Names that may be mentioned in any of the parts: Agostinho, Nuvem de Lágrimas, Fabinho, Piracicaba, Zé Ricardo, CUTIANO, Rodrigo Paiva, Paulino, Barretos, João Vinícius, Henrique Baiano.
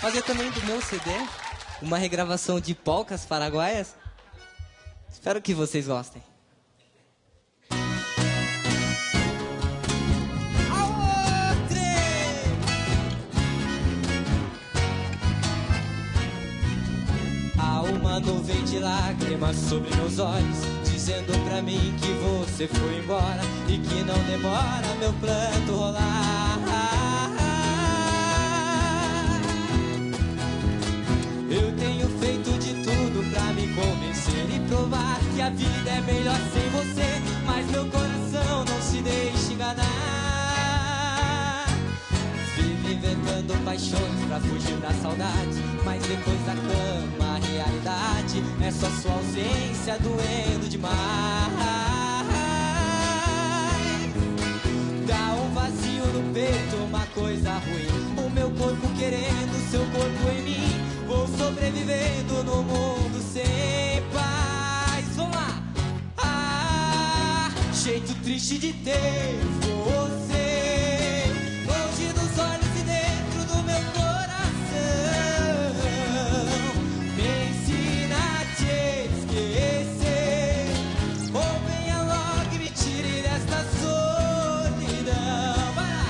fazer também do meu CD uma regravação de polcas paraguaias. Espero que vocês gostem. Há uma nuvem de lágrimas sobre meus olhos, dizendo pra mim que você foi embora e que não demora meu pranto rolar. Eu tenho feito de tudo pra me convencer e provar que a vida é melhor sem você, mas meu coração não se deixa enganar. Vivo inventando paixões pra fugir da saudade, mas depois da cama a realidade é só sua ausência doendo demais. Dá um vazio no peito, uma coisa ruim, o meu corpo querendo seu corpo em mim. Vou sobrevivendo no mundo sem paz. Vamos lá! Ah, jeito triste de ter você longe dos olhos e dentro do meu coração. Me ensina a te esquecer, ou venha logo e me tire desta solidão. Vai lá!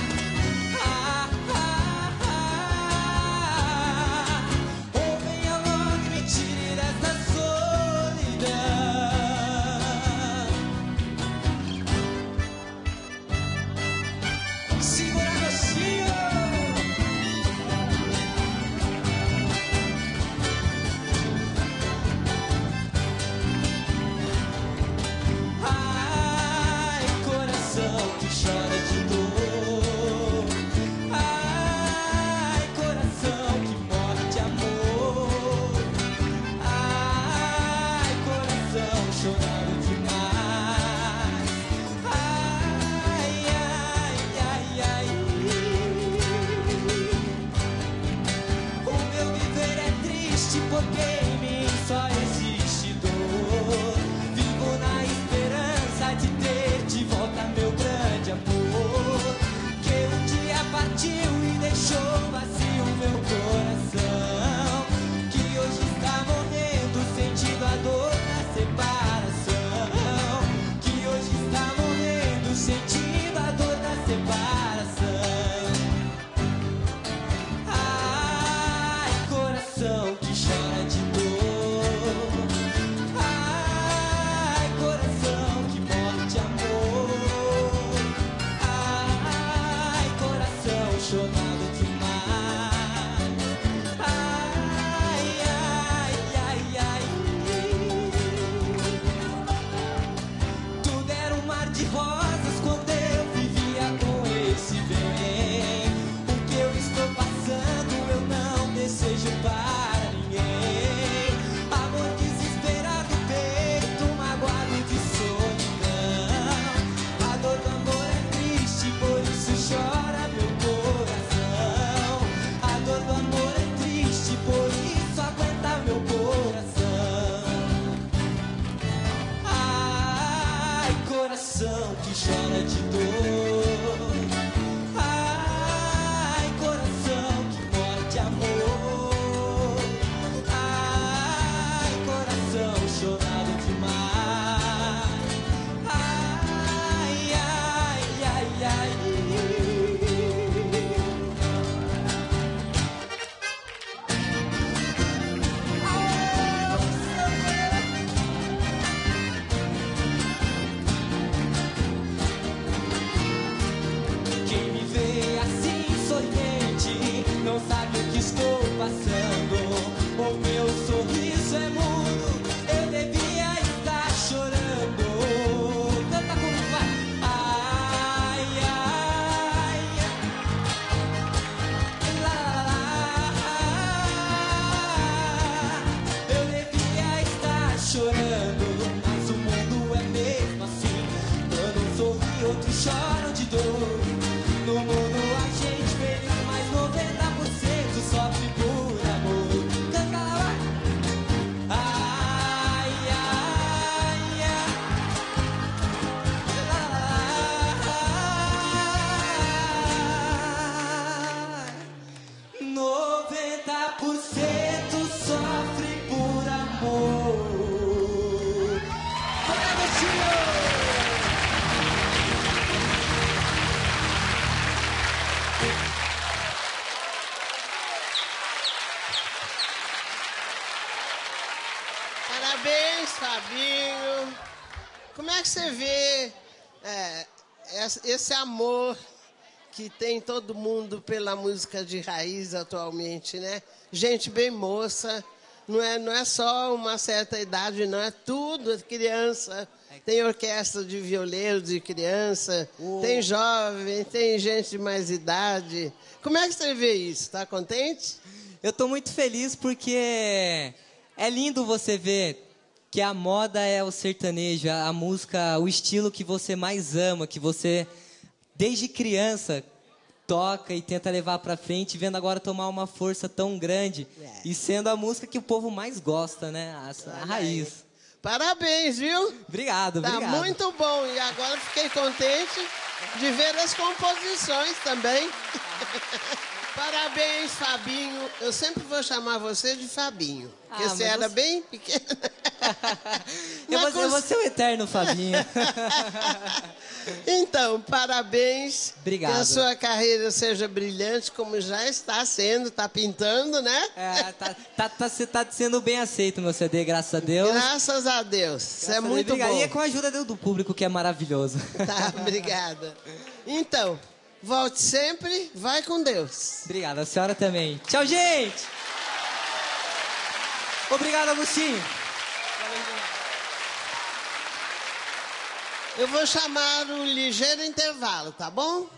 100% sofre por amor. Vai, Agostinho! Parabéns, Fabinho. Como é que você vê esse amor que tem todo mundo pela música de raiz atualmente, né? Gente bem moça, não é só uma certa idade, não, é tudo, criança. Tem orquestra de violeiros de criança, tem jovem, tem gente de mais idade. Como é que você vê isso? Tá contente? Eu tô muito feliz porque é lindo você ver que a moda é o sertanejo, a música, o estilo que você mais ama, que você... desde criança, toca e tenta levar pra frente, vendo agora tomar uma força tão grande e sendo a música que o povo mais gosta, né? A raiz. Parabéns, viu? Obrigado. Tá muito bom. E agora fiquei contente de ver as composições também. Parabéns, Fabinho. Eu sempre vou chamar você de Fabinho, porque você era bem pequeno. Eu vou ser o eterno Fabinho. Então, parabéns. Obrigado. Que a sua carreira seja brilhante, como já está sendo, está pintando, né? Tá sendo bem aceito meu CD, graças a Deus. Graças a Deus. Isso é muito bom. E é com a ajuda do público, que é maravilhoso. Tá, obrigada. Então, volte sempre, vai com Deus. Obrigada, a senhora também. Tchau, gente! Obrigado, Agostinho. Eu vou chamar um ligeiro intervalo, tá bom?